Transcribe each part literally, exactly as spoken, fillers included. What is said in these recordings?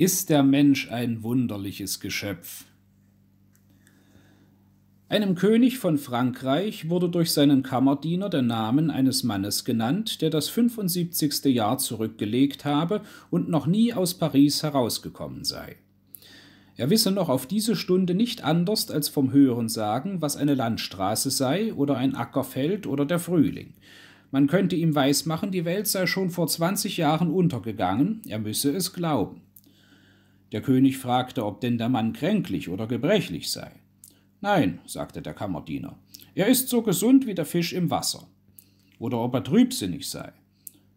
ist der Mensch ein wunderliches Geschöpf. Einem König von Frankreich wurde durch seinen Kammerdiener der Name eines Mannes genannt, der das fünfundsiebzigste Jahr zurückgelegt habe und noch nie aus Paris herausgekommen sei. Er wisse noch auf diese Stunde nicht anders als vom Hörensagen, was eine Landstraße sei oder ein Ackerfeld oder der Frühling. Man könnte ihm weismachen, die Welt sei schon vor zwanzig Jahren untergegangen, er müsse es glauben. Der König fragte, ob denn der Mann kränklich oder gebrechlich sei. »Nein«, sagte der Kammerdiener, »er ist so gesund wie der Fisch im Wasser.« »Oder ob er trübsinnig sei.«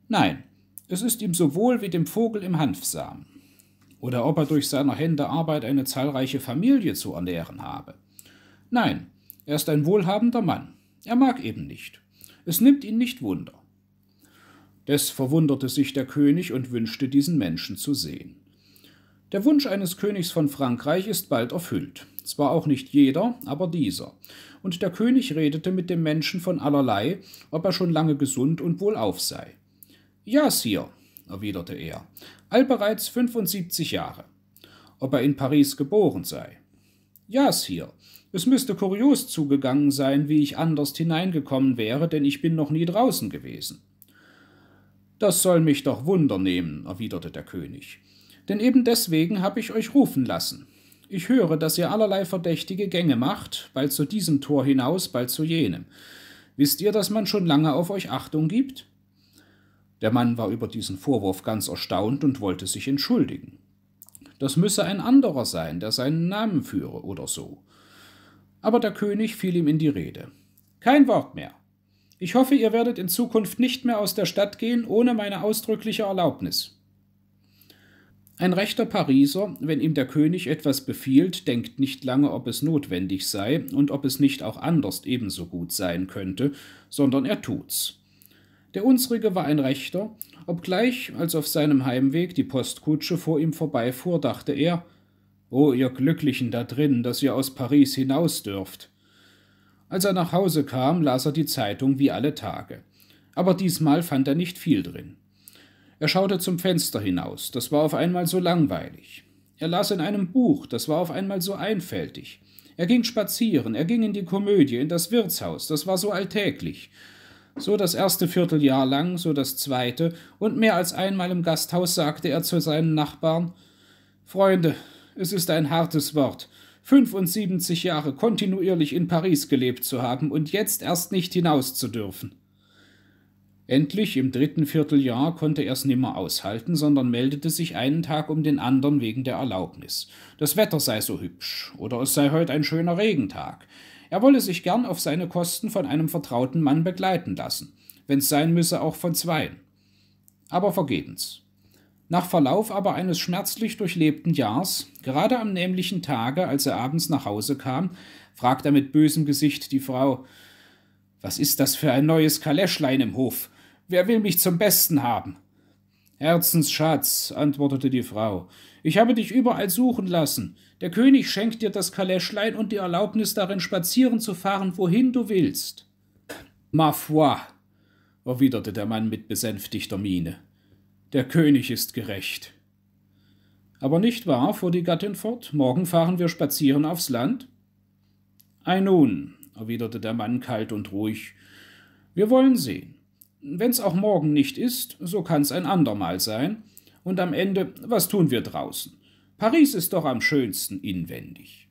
»Nein, es ist ihm so wohl wie dem Vogel im Hanfsamen.« »Oder ob er durch seiner Hände Arbeit eine zahlreiche Familie zu ernähren habe.« »Nein, er ist ein wohlhabender Mann. Er mag eben nicht. Es nimmt ihn nicht wunder.« Des verwunderte sich der König und wünschte, diesen Menschen zu sehen. Der Wunsch eines Königs von Frankreich ist bald erfüllt. Zwar auch nicht jeder, aber dieser. Und der König redete mit dem Menschen von allerlei, ob er schon lange gesund und wohlauf sei. »Ja, Sire«, erwiderte er, »allbereits fünfundsiebzig Jahre.« »Ob er in Paris geboren sei?« »Ja, Sire, es müsste kurios zugegangen sein, wie ich anders hineingekommen wäre, denn ich bin noch nie draußen gewesen.« »Das soll mich doch Wunder nehmen«, erwiderte der König. »Denn eben deswegen habe ich euch rufen lassen. Ich höre, dass ihr allerlei verdächtige Gänge macht, bald zu diesem Tor hinaus, bald zu jenem. Wisst ihr, dass man schon lange auf euch Achtung gibt?« Der Mann war über diesen Vorwurf ganz erstaunt und wollte sich entschuldigen. Das müsse ein anderer sein, der seinen Namen führe oder so. Aber der König fiel ihm in die Rede. »Kein Wort mehr. Ich hoffe, ihr werdet in Zukunft nicht mehr aus der Stadt gehen, ohne meine ausdrückliche Erlaubnis.« Ein rechter Pariser, wenn ihm der König etwas befiehlt, denkt nicht lange, ob es notwendig sei und ob es nicht auch anders ebenso gut sein könnte, sondern er tut's. Der Unsrige war ein Rechter, obgleich, als auf seinem Heimweg die Postkutsche vor ihm vorbeifuhr, dachte er, »Oh, ihr Glücklichen da drin, dass ihr aus Paris hinaus dürft!« Als er nach Hause kam, las er die Zeitung wie alle Tage. Aber diesmal fand er nicht viel drin. Er schaute zum Fenster hinaus, das war auf einmal so langweilig. Er las in einem Buch, das war auf einmal so einfältig. Er ging spazieren, er ging in die Komödie, in das Wirtshaus, das war so alltäglich. So das erste Vierteljahr lang, so das zweite, und mehr als einmal im Gasthaus sagte er zu seinen Nachbarn, »Freunde, es ist ein hartes Wort, fünfundsiebzig Jahre kontinuierlich in Paris gelebt zu haben und jetzt erst nicht hinaus zu dürfen.« Endlich, im dritten Vierteljahr, konnte er es nimmer aushalten, sondern meldete sich einen Tag um den anderen wegen der Erlaubnis. Das Wetter sei so hübsch, oder es sei heute ein schöner Regentag. Er wolle sich gern auf seine Kosten von einem vertrauten Mann begleiten lassen, wenn's sein müsse auch von zweien. Aber vergebens. Nach Verlauf aber eines schmerzlich durchlebten Jahres, gerade am nämlichen Tage, als er abends nach Hause kam, fragt er mit bösem Gesicht die Frau, »Was ist das für ein neues Kaleschlein im Hof? Wer will mich zum Besten haben?« »Herzensschatz«, antwortete die Frau, »ich habe dich überall suchen lassen. Der König schenkt dir das Kaleschlein und die Erlaubnis, darin spazieren zu fahren, wohin du willst.« »Ma foi«, erwiderte der Mann mit besänftigter Miene, »der König ist gerecht.« »Aber nicht wahr«, fuhr die Gattin fort, »morgen fahren wir spazieren aufs Land?« »Ei nun«, erwiderte der Mann kalt und ruhig, »wir wollen sehen. Wenn's auch morgen nicht ist, so kann's ein andermal sein. Und am Ende, was tun wir draußen? Paris ist doch am schönsten inwendig.«